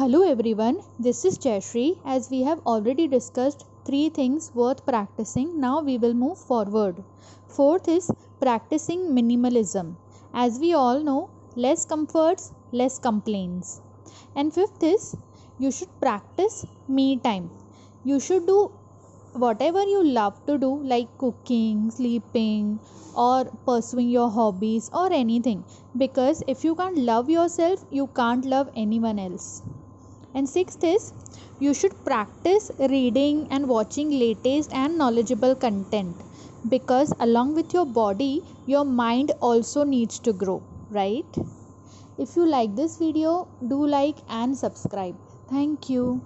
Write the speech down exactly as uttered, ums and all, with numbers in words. Hello everyone, this is Jaishree. As we have already discussed three things worth practicing, now we will move forward. Fourth is practicing minimalism. As we all know, less comforts, less complaints. And fifth is you should practice me time. You should do whatever you love to do, like cooking, sleeping, or pursuing your hobbies or anything. Because if you can't love yourself, you can't love anyone else. And sixth is, you should practice reading and watching latest and knowledgeable content, because along with your body, your mind also needs to grow, right? If you like this video, do like and subscribe. Thank you.